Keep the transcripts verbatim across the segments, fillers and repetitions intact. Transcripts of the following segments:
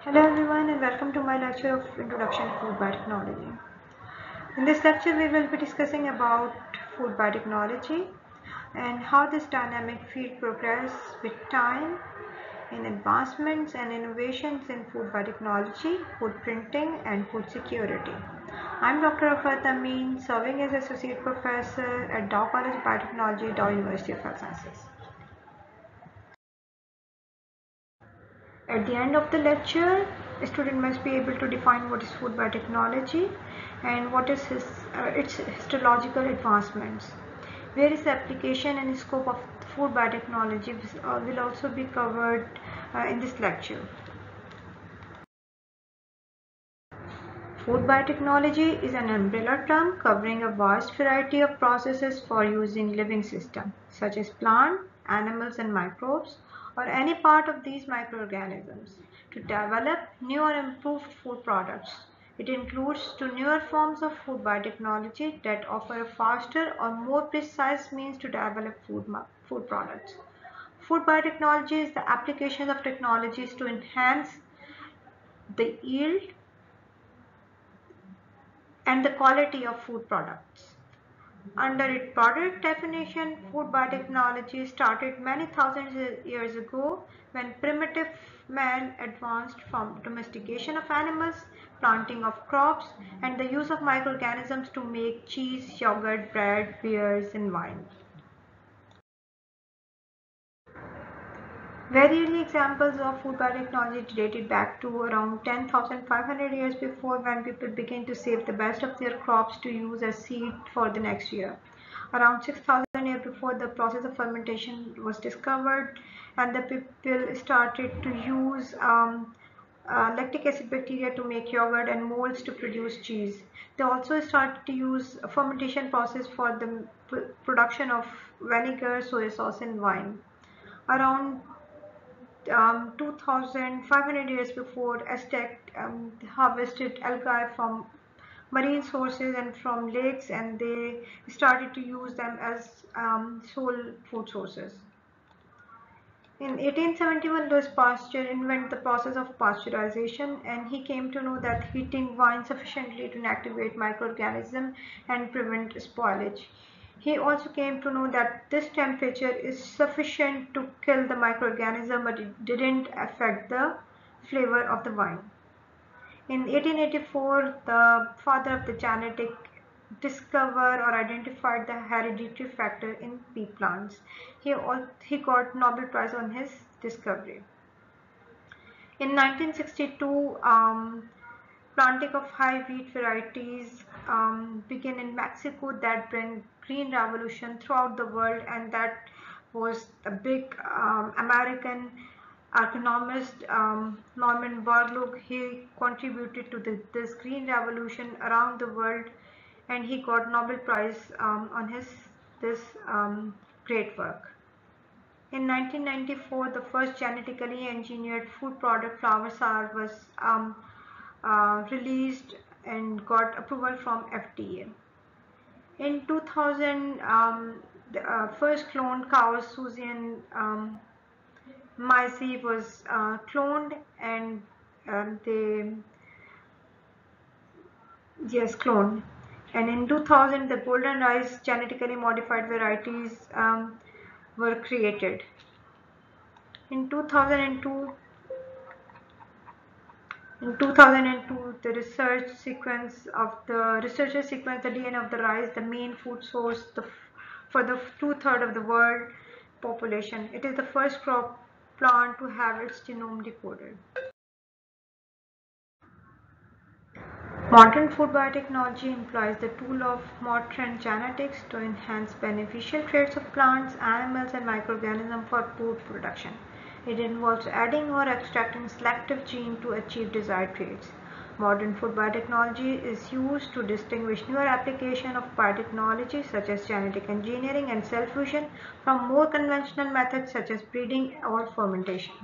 Hello everyone and welcome to my lecture of Introduction to Food Biotechnology. In this lecture we will be discussing about food biotechnology and how this dynamic field progresses with time in advancements and innovations in food biotechnology, food printing and food security. I am Doctor Rafat Amin, serving as Associate Professor at Dow College of Biotechnology, Dow University of Health Sciences. At the end of the lecture, a student must be able to define what is food biotechnology and what is his, uh, its histological advancements. Various application and scope of food biotechnology uh, will also be covered uh, in this lecture. Food biotechnology is an umbrella term covering a vast variety of processes for using living systems such as plant, animals and microbes, or any part of these microorganisms to develop new or improved food products. It includes two newer forms of food biotechnology that offer a faster or more precise means to develop food, food products. Food biotechnology is the application of technologies to enhance the yield and the quality of food products. Under its product definition, food biotechnology started many thousands of years ago when primitive man advanced from domestication of animals, planting of crops, and the use of microorganisms to make cheese, yogurt, bread, beers, and wine. Very early examples of food biotechnology dated back to around ten thousand five hundred years before, when people began to save the best of their crops to use as seed for the next year. Around six thousand years before, the process of fermentation was discovered and the people started to use um, uh, lactic acid bacteria to make yogurt and molds to produce cheese. They also started to use a fermentation process for the production of vinegar, soy sauce and wine. Around Um, two thousand five hundred years before, Aztec um, harvested algae from marine sources and from lakes, and they started to use them as um, sole food sources. In eighteen seventy-one, Louis Pasteur invented the process of pasteurization, and he came to know that heating wine sufficiently to inactivate microorganisms and prevent spoilage. He also came to know that this temperature is sufficient to kill the microorganism, but it didn't affect the flavor of the wine. In eighteen eighty-four, the father of the genetic discovered or identified the hereditary factor in pea plants. He, he got Nobel Prize on his discovery. In nineteen sixty-two, um, planting of high wheat varieties um, began in Mexico that bring green revolution throughout the world, and that was a big um, American economist, um, Norman Borlaug. He contributed to the, this green revolution around the world, and he got Nobel Prize um, on his this um, great work. In nineteen ninety-four, the first genetically engineered food product, Flavr Savr, was um, Uh, released and got approval from F D A. In two thousand, um, the uh, first cloned cow, Susan um, Mycee, was uh, cloned, and uh, they yes cloned. And in two thousand, the Golden Rice genetically modified varieties um, were created. In two thousand two. In two thousand two, the research sequence of the researchers sequenced the D N A of the rice, the main food source the, for the two-thirds of the world population. It is the first crop plant to have its genome decoded. Modern food biotechnology employs the tool of modern genetics to enhance beneficial traits of plants, animals, and microorganisms for food production. It involves adding or extracting selective gene to achieve desired traits. Modern food biotechnology is used to distinguish newer application of biotechnology such as genetic engineering and cell fusion from more conventional methods such as breeding or fermentation.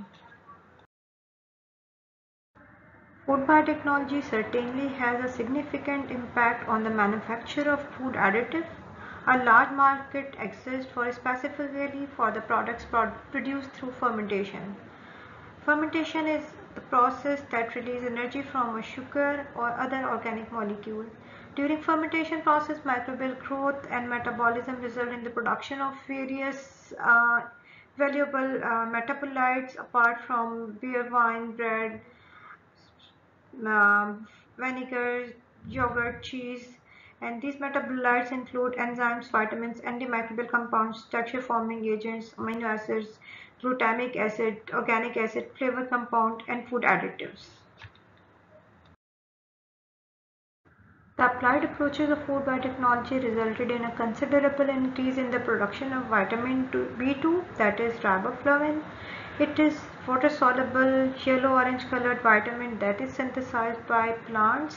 Food biotechnology certainly has a significant impact on the manufacture of food additives. A large market exists for specifically for the products produced through fermentation. Fermentation is the process that releases energy from a sugar or other organic molecule. During fermentation process, microbial growth and metabolism result in the production of various uh, valuable uh, metabolites apart from beer, wine, bread, uh, vinegars, yogurt, cheese, and these metabolites include enzymes, vitamins, antimicrobial compounds, structure forming agents, amino acids, glutamic acid, organic acid, flavor compound, and food additives. The applied approaches of food biotechnology resulted in a considerable increase in the production of vitamin B two, that is riboflavin. It is water-soluble, yellow-orange colored vitamin that is synthesized by plants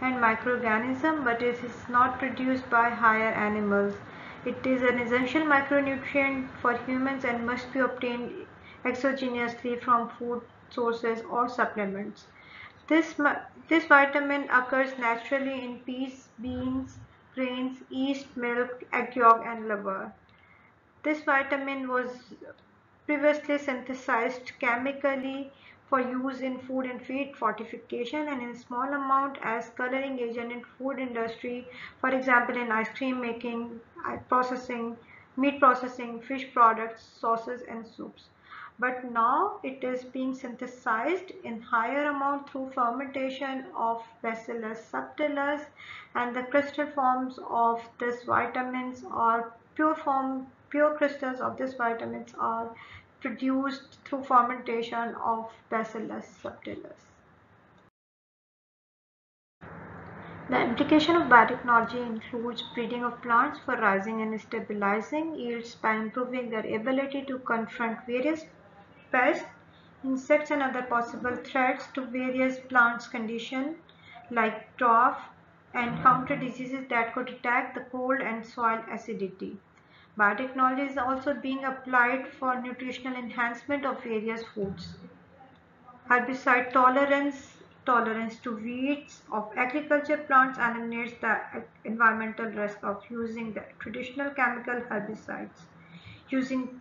and microorganisms, but it is not produced by higher animals. It is an essential micronutrient for humans and must be obtained exogenously from food sources or supplements. This, this vitamin occurs naturally in peas, beans, grains, yeast, milk, egg yolk, and liver. This vitamin was previously synthesized chemically for use in food and feed fortification and in small amount as coloring agent in food industry, for example in ice cream making, processing, meat processing, fish products, sauces, and soups. But now it is being synthesized in higher amount through fermentation of Bacillus subtilis, and the crystal forms of this vitamins or pure form pure crystals of this vitamins are produced through fermentation of Bacillus subtilis. The implication of biotechnology includes breeding of plants for rising and stabilizing yields by improving their ability to confront various pests, insects, and other possible threats to various plants' condition like drought, and counter diseases that could attack the cold and soil acidity. Biotechnology is also being applied for nutritional enhancement of various foods. Herbicide tolerance, tolerance to weeds of agriculture plants eliminates the environmental risk of using the traditional chemical herbicides. Using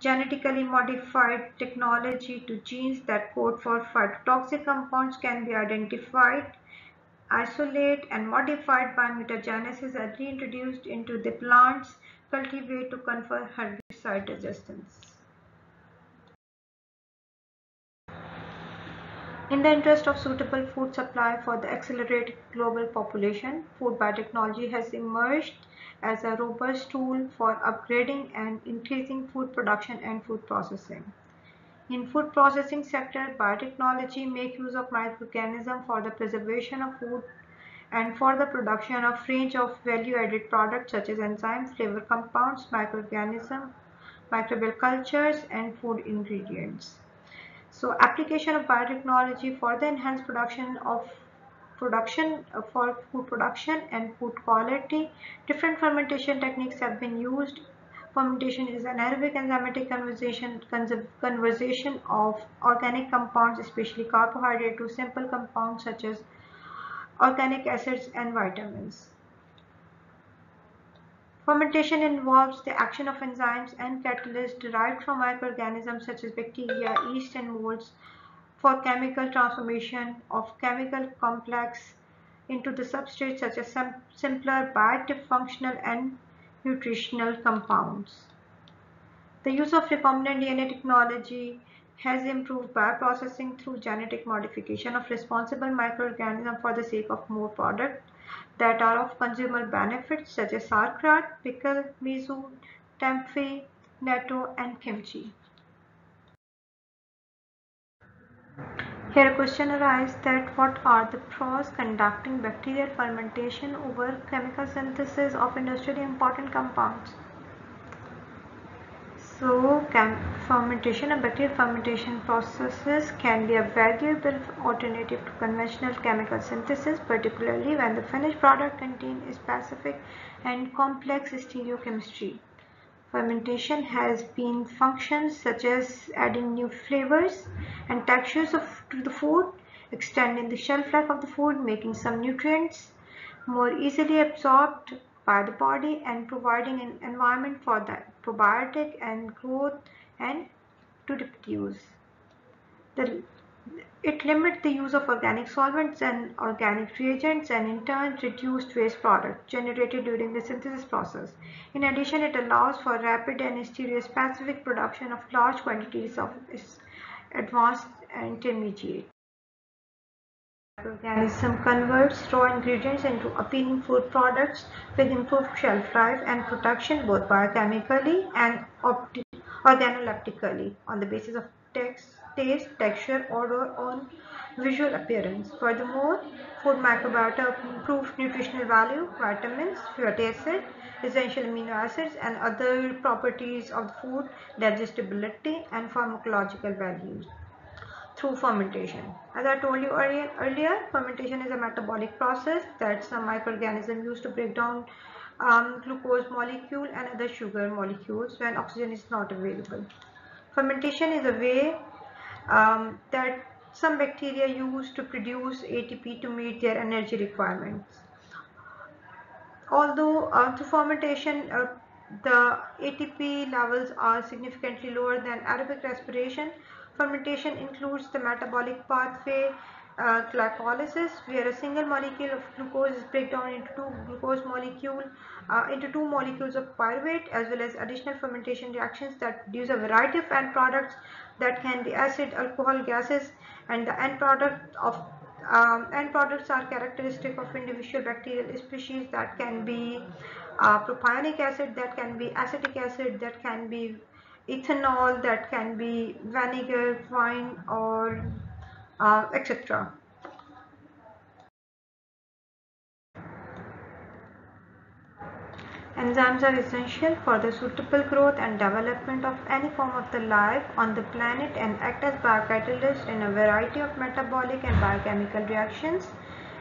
genetically modified technology to genes that code for phytotoxic compounds can be identified, isolated, and modified by mutagenesis and reintroduced into the plants. Cultivate to confer herbicide resistance. In the interest of suitable food supply for the accelerated global population, food biotechnology has emerged as a robust tool for upgrading and increasing food production and food processing. In food processing sector, biotechnology make use of microorganisms for the preservation of food and for the production of range of value-added products such as enzymes, flavor compounds, microorganisms, microbial cultures, and food ingredients. So, application of biotechnology for the enhanced production of production for food production and food quality. Different fermentation techniques have been used. Fermentation is an anaerobic enzymatic conversion conversion of organic compounds, especially carbohydrates, to simple compounds such as organic acids and vitamins. Fermentation involves the action of enzymes and catalysts derived from microorganisms such as bacteria, yeast, and molds for chemical transformation of chemical complex into the substrate such as simpler bioactive functional and nutritional compounds. The use of recombinant D N A technology has improved bioprocessing through genetic modification of responsible microorganisms for the sake of more products that are of consumer benefits such as sauerkraut, pickle, miso, tempeh, natto, and kimchi. Here a question arises that what are the pros conducting bacterial fermentation over chemical synthesis of industrially important compounds? So, fermentation and bacterial fermentation processes can be a valuable alternative to conventional chemical synthesis, particularly when the finished product contains specific and complex stereochemistry. Fermentation has been functions such as adding new flavors and textures of, to the food, extending the shelf life of the food, making some nutrients more easily absorbed by the body, and providing an environment for the probiotic and growth and to reproduce. the, it limits the use of organic solvents and organic reagents, and in turn reduced waste products generated during the synthesis process. In addition, it allows for rapid and stereospecific production of large quantities of advanced and intermediate. Organism converts raw ingredients into appealing food products with improved shelf life and protection both biochemically and organoleptically on the basis of text, taste, texture, odor, or visual appearance. Furthermore, food microbiota improves nutritional value, vitamins, fatty acid, essential amino acids, and other properties of the food, digestibility, and pharmacological values through fermentation. As I told you earlier, fermentation is a metabolic process that some microorganisms use to break down um, glucose molecule and other sugar molecules when oxygen is not available. Fermentation is a way um, that some bacteria use to produce A T P to meet their energy requirements. Although uh, through fermentation, uh, the A T P levels are significantly lower than aerobic respiration. Fermentation includes the metabolic pathway uh, glycolysis, where a single molecule of glucose is broken down into two glucose molecule uh, into two molecules of pyruvate, as well as additional fermentation reactions that produce a variety of end products that can be acid, alcohol, gases, and the end product of um, end products are characteristic of individual bacterial species that can be uh, propionic acid, that can be acetic acid, that can be ethanol, that can be vinegar, wine, or uh, et cetera. Enzymes are essential for the suitable growth and development of any form of the life on the planet and act as biocatalysts in a variety of metabolic and biochemical reactions.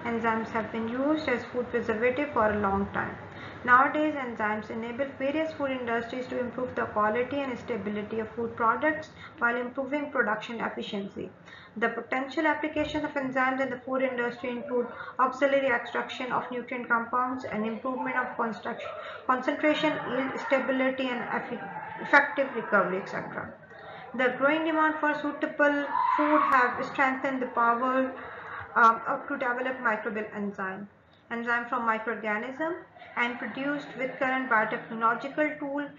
Enzymes have been used as food preservative for a long time. Nowadays, enzymes enable various food industries to improve the quality and stability of food products while improving production efficiency. The potential applications of enzymes in the food industry include auxiliary extraction of nutrient compounds and improvement of concentration, yield, stability, and effective recovery, et cetera. The growing demand for suitable food have strengthened the power um, to develop microbial enzymes. Enzymes from microorganisms and produced with current biotechnological tools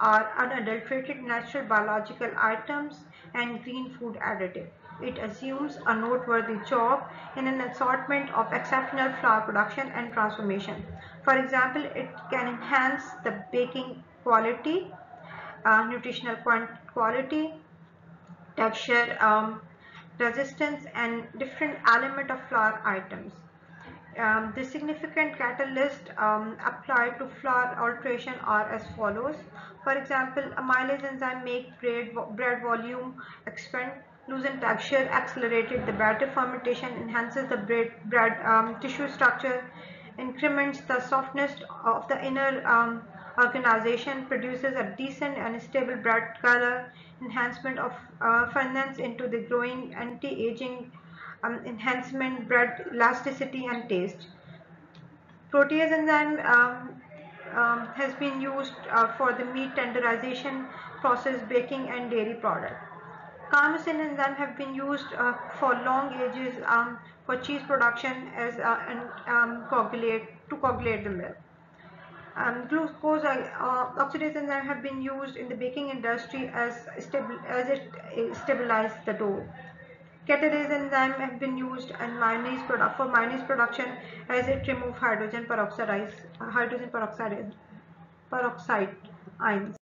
are unadulterated natural biological items and green food additive. It assumes a noteworthy job in an assortment of exceptional flour production and transformation. For example, it can enhance the baking quality, uh, nutritional quality, texture, um, resistance, and different element of flour items. Um, the significant catalysts um, applied to flour alteration are as follows. For example, amylase enzyme make bread, bread volume expand, loosen texture, accelerated the batter fermentation, enhances the bread, bread um, tissue structure, increments the softness of the inner um, organization, produces a decent and stable bread color, enhancement of uh, ferments into the growing anti-aging Um, enhancement, bread elasticity, and taste. Protease enzyme um, um, has been used uh, for the meat tenderization process, baking, and dairy product. Chymosin enzyme have been used uh, for long ages um, for cheese production as uh, and um, coagulate to coagulate the milk. Um, glucose uh, oxidase enzyme have been used in the baking industry as stabi as it uh, stabilizes the dough. Catarase enzyme have been used in mayonnaise product for mayonnaise production as it removes hydrogen peroxide hydrogen peroxide peroxide ions.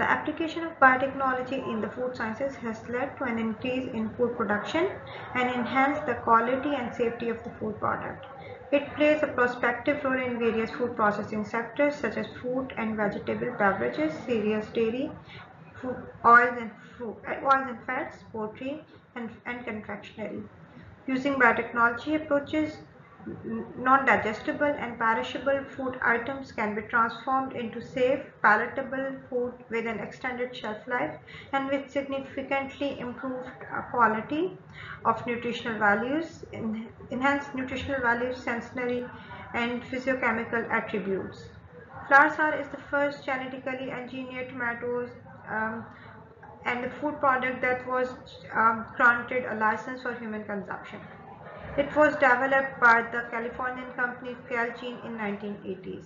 The application of biotechnology in the food sciences has led to an increase in food production and enhanced the quality and safety of the food product. It plays a prospective role in various food processing sectors such as fruit and vegetable beverages, cereals, dairy, food, oils and food, oils and fats, poultry, and, and confectionery. Using biotechnology approaches, non-digestible and perishable food items can be transformed into safe, palatable food with an extended shelf life and with significantly improved quality of nutritional values, enhanced nutritional values, sensory and physiochemical attributes. Flavr Savr is the first genetically engineered tomatoes Um, and a food product that was um, granted a license for human consumption. It was developed by the Californian company Calgene in nineteen eighties.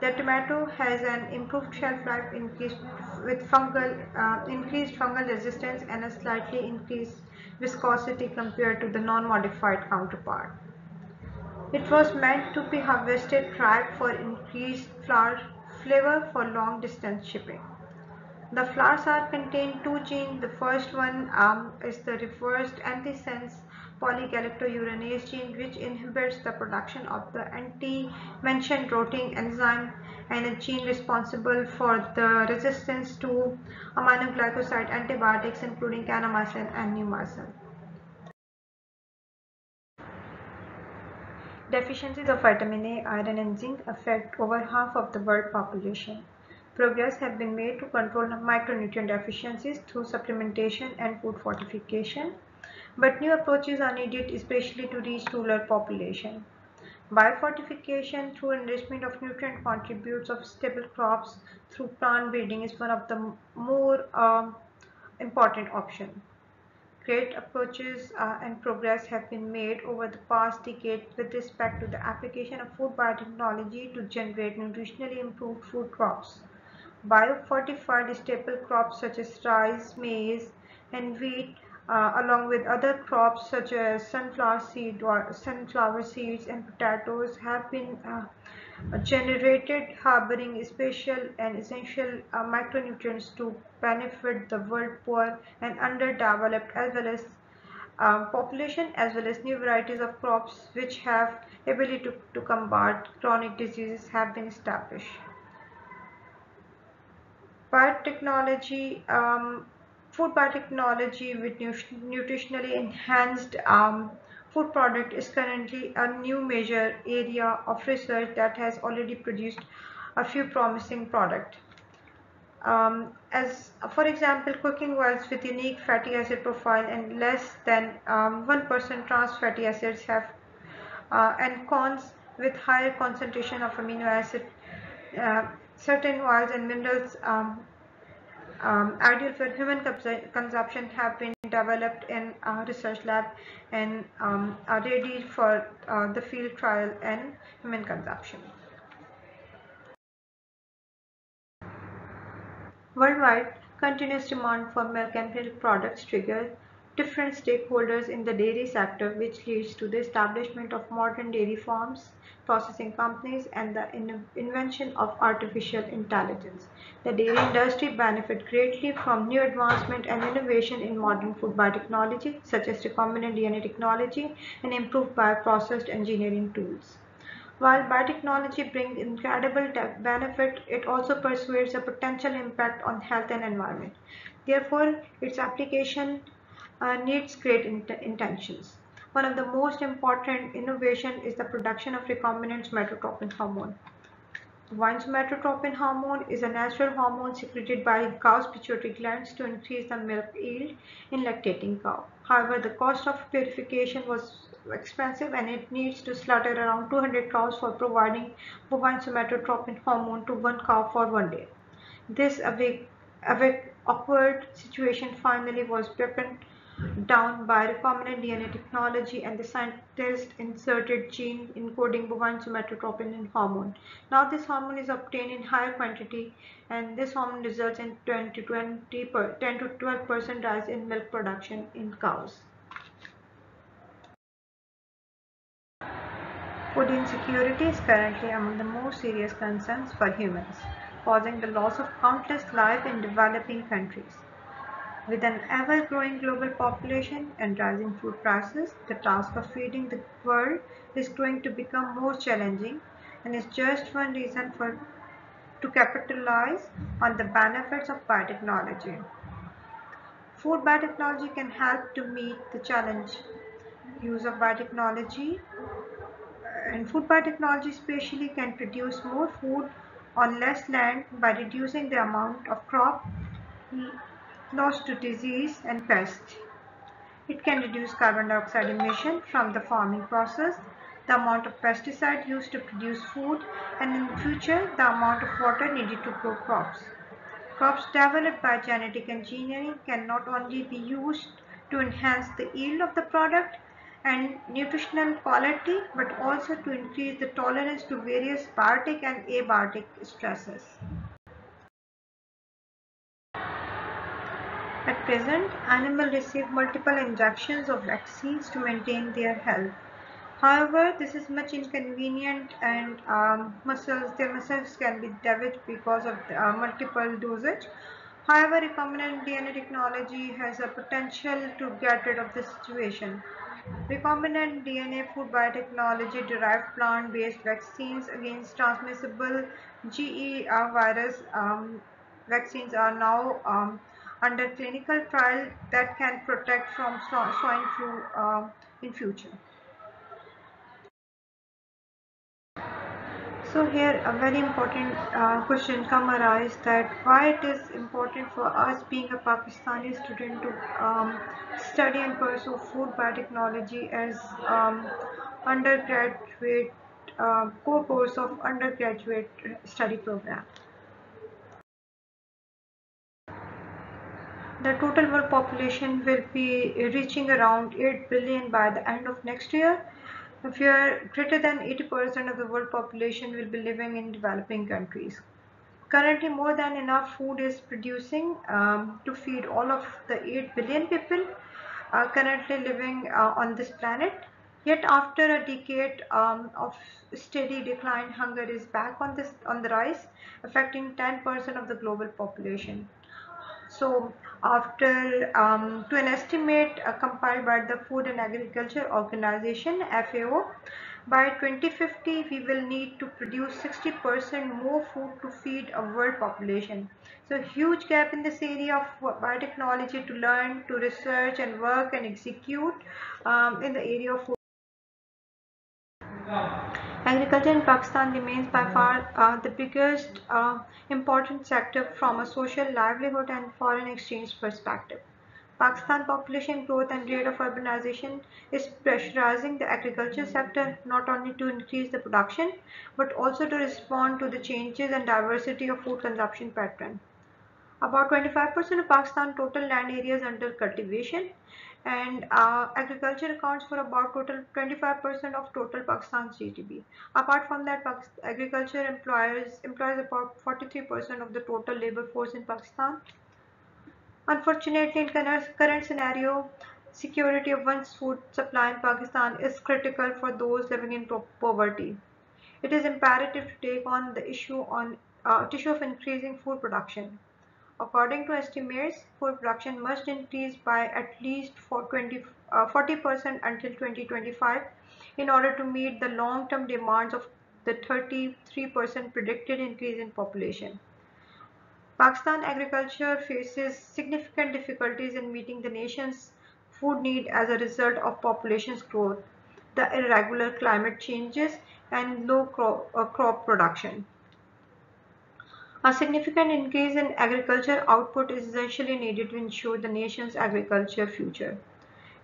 The tomato has an improved shelf life, increased with fungal, uh, increased fungal resistance, and a slightly increased viscosity compared to the non-modified counterpart. It was meant to be harvested dried for increased flour flavor for long-distance shipping. The flowers are contained two genes. The first one um, is the reversed antisense polygalactourinase gene, which inhibits the production of the anti-mentioned rotting enzyme, and a gene responsible for the resistance to aminoglycoside antibiotics, including kanamycin and neomycin. Deficiencies of vitamin A, iron and zinc affect over half of the world population. Progress has been made to control micronutrient deficiencies through supplementation and food fortification, but new approaches are needed, especially to reach rural population. Biofortification through enrichment of nutrient contributes of stable crops through plant breeding is one of the more uh, important options. Great approaches uh, and progress have been made over the past decade with respect to the application of food biotechnology to generate nutritionally improved food crops. Biofortified staple crops such as rice, maize, and wheat, uh, along with other crops such as sunflower seed, sunflower seeds, and potatoes, have been uh, generated, harboring special and essential uh, micronutrients to benefit the world poor and underdeveloped as well as uh, population, as well as new varieties of crops which have ability to, to combat chronic diseases have been established. Biotechnology, um, food biotechnology with nutritionally enhanced um, food product is currently a new major area of research that has already produced a few promising products. Um, as for example, cooking oils with unique fatty acid profile and less than um, one percent trans fatty acids have uh, and corns with higher concentration of amino acid, uh, certain oils and minerals um, Um, ideal for human consumption have been developed in a research lab and um, are ready for uh, the field trial and human consumption. Worldwide, continuous demand for milk and milk products triggers different stakeholders in the dairy sector, which leads to the establishment of modern dairy farms, processing companies, and the in invention of artificial intelligence. The dairy industry benefits greatly from new advancement and innovation in modern food biotechnology, such as recombinant D N A technology and improved bioprocessed engineering tools. While biotechnology brings incredible benefit, it also persuades a potential impact on health and environment. Therefore, its application Uh, needs great int intentions. One of the most important innovation is the production of recombinant somatotropin hormone. One somatotropin hormone is a natural hormone secreted by cow's pituitary glands to increase the milk yield in lactating cow. However, the cost of purification was expensive, and it needs to slaughter around two hundred cows for providing bovine somatotropin hormone to one cow for one day. This awake, awake, awkward situation finally was broken down by recombinant D N A technology, and the scientists inserted gene encoding bovine somatotropin hormone. Now this hormone is obtained in higher quantity, and this hormone results in ten to twelve percent rise in milk production in cows. Food insecurity is currently among the most serious concerns for humans, causing the loss of countless lives in developing countries. With an ever-growing global population and rising food prices, the task of feeding the world is going to become more challenging, and is just one reason for to capitalize on the benefits of biotechnology. Food biotechnology can help to meet the challenge. Use of biotechnology and food biotechnology especially can produce more food on less land by reducing the amount of crop loss to disease and pests. It can reduce carbon dioxide emission from the farming process, the amount of pesticide used to produce food, and in the future the amount of water needed to grow crops. crops developed by genetic engineering can not only be used to enhance the yield of the product and nutritional quality, but also to increase the tolerance to various biotic and abiotic stresses. At present, animals receive multiple injections of vaccines to maintain their health. However, this is much inconvenient and um, muscles, their muscles can be damaged because of the, uh, multiple dosage. However, recombinant D N A technology has a potential to get rid of this situation. Recombinant D N A food biotechnology derived plant-based vaccines against transmissible G E virus um, vaccines are now um, under clinical trial that can protect from swine flu uh, in future. So here a very important uh, question come arise, that why it is important for us being a Pakistani student to um, study and pursue food biotechnology as um, undergraduate uh, core course of undergraduate study program. The total world population will be reaching around eight billion by the end of next year. If you are greater than eighty percent of the world population will be living in developing countries. Currently, more than enough food is producing um, to feed all of the eight billion people uh, currently living uh, on this planet. Yet, after a decade um, of steady decline, hunger is back on this on the rise, affecting ten percent of the global population. So, after um, to an estimate uh, compiled by the Food and Agriculture Organization F A O, by twenty fifty we will need to produce sixty percent more food to feed a world population. So huge gap in this area of biotechnology to learn, to research and work and execute um, in the area of food. Agriculture in Pakistan remains by far uh, the biggest uh, important sector from a social livelihood and foreign exchange perspective. Pakistan's population growth and rate of urbanization is pressurizing the agriculture sector not only to increase the production but also to respond to the changes and diversity of food consumption pattern. About twenty-five percent of Pakistan's total land area is under cultivation, and uh, agriculture accounts for about total twenty-five percent of total Pakistan's G D P. Apart from that, Pakistan, agriculture employers employs about forty-three percent of the total labor force in Pakistan. Unfortunately, in current scenario, security of one's food supply in Pakistan is critical for those living in poverty. It is imperative to take on the issue on uh, issue of increasing food production. According to estimates, food production must increase by at least forty percent until twenty twenty-five in order to meet the long-term demands of the thirty-three percent predicted increase in population. Pakistan agriculture faces significant difficulties in meeting the nation's food need as a result of population's growth, the irregular climate changes, and low crop, uh, crop production. A significant increase in agriculture output is essentially needed to ensure the nation's agriculture future.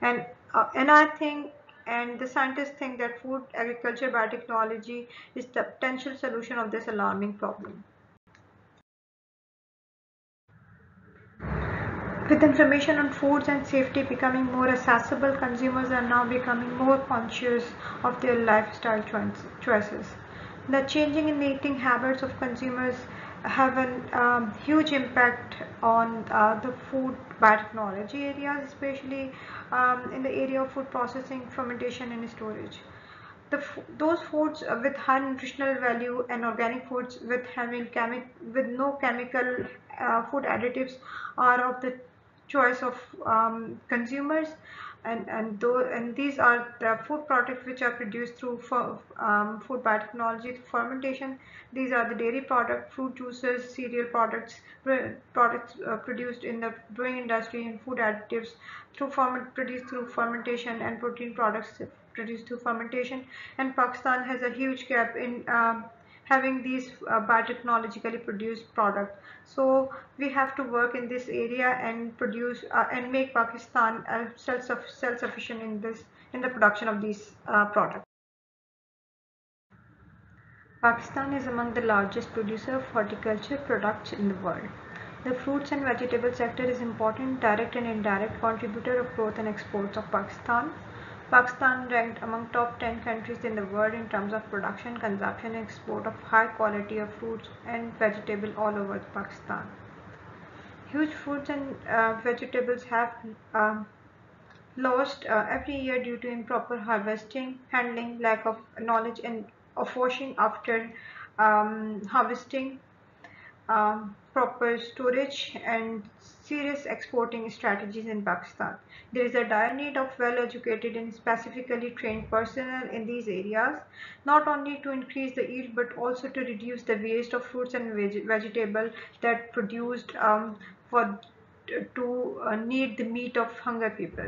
And, uh, and I think, and the scientists think that food, agriculture, biotechnology is the potential solution of this alarming problem. With information on foods and safety becoming more accessible, consumers are now becoming more conscious of their lifestyle choices. The changing in eating habits of consumers have a um, huge impact on uh, the food biotechnology areas, especially um, in the area of food processing, fermentation and storage. The those foods with high nutritional value and organic foods with having chemi with no chemical uh, food additives are of the choice of um, consumers, and and, those, and these are the food products which are produced through for, um, food biotechnology through fermentation. These are the dairy products, fruit juices, cereal products, products uh, produced in the brewing industry, and food additives through ferment produced through fermentation, and protein products produced through fermentation. And Pakistan has a huge gap in um, having these uh, biotechnologically produced products. So we have to work in this area and produce uh, and make Pakistan uh, self-sufficient in this in the production of these uh, products. Pakistan is among the largest producer of horticulture products in the world. The fruits and vegetable sector is important direct and indirect contributor of growth and exports of Pakistan. Pakistan ranked among top ten countries in the world in terms of production, consumption and export of high quality of fruits and vegetables all over Pakistan. Huge fruits and uh, vegetables have uh, lost uh, every year due to improper harvesting, handling, lack of knowledge and of washing after um, harvesting, um, proper storage and serious exporting strategies in Pakistan. There is a dire need of well-educated and specifically trained personnel in these areas, not only to increase the yield but also to reduce the waste of fruits and veg vegetables that produced um, for to uh, knead the meat of hunger people.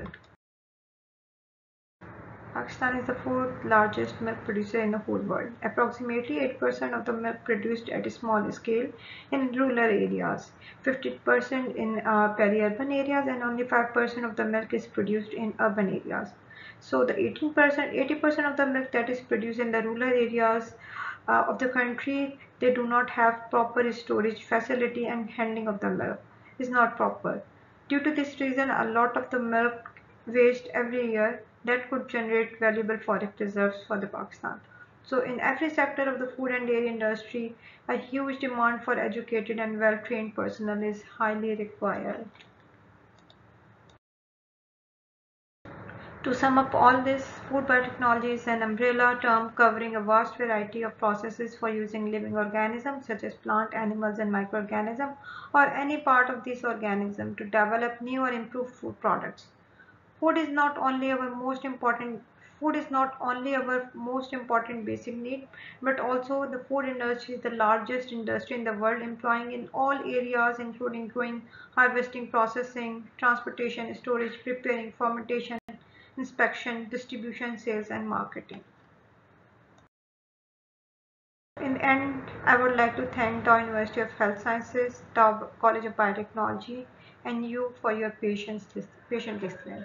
Pakistan is the fourth largest milk producer in the whole world. Approximately eight percent of the milk produced at a small scale in rural areas, fifty percent in uh, peri-urban areas, and only five percent of the milk is produced in urban areas. So the eighteen percent, eighty percent of the milk that is produced in the rural areas uh, of the country, they do not have proper storage facility and handling of the milk is not proper. Due to this reason, a lot of the milk waste every year that could generate valuable forest reserves for the Pakistan. So in every sector of the food and dairy industry, a huge demand for educated and well-trained personnel is highly required. To sum up all this, food biotechnology is an umbrella term covering a vast variety of processes for using living organisms such as plant, animals and microorganisms or any part of this organism to develop new or improved food products. Food is not only our most important food is not only our most important basic need, but also the food industry is the largest industry in the world, employing in all areas including growing, harvesting, processing, transportation, storage, preparing, fermentation, inspection, distribution, sales and marketing. In the end, I would like to thank Dow University of Health Sciences, Dow College of Biotechnology and you for your patience, patient listening.